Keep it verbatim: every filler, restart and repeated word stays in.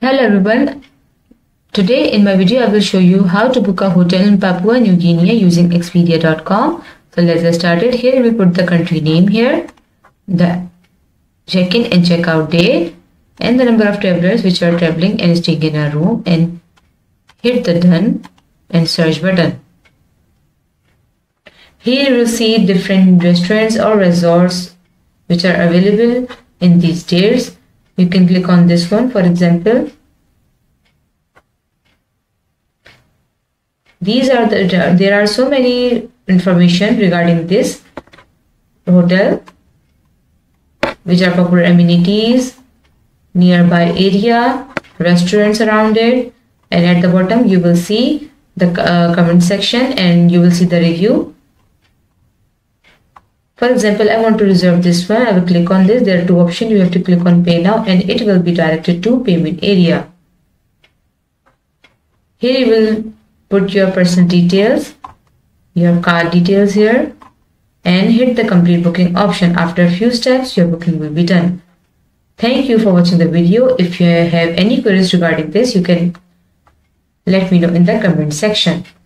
Hello everyone, today in my video I will show you how to book a hotel in Papua New Guinea using Expedia dot com. So let's get started. Here we put the country name here, the check-in and check-out date, and the number of travelers which are traveling and staying in a room, and hit the done and search button. Here you will see different restaurants or resorts which are available in these tiers. You can click on this one, for example. These are the there are so many information regarding this hotel, which are popular amenities, nearby area, restaurants around it, and at the bottom you will see the uh, comment section and you will see the review. For example, I want to reserve this one. I will click on this. There are two options. You have to click on pay now and it will be directed to payment area. Here you will put your personal details, your card details here, and hit the complete booking option. After a few steps, your booking will be done. Thank you for watching the video. If you have any queries regarding this, you can let me know in the comment section.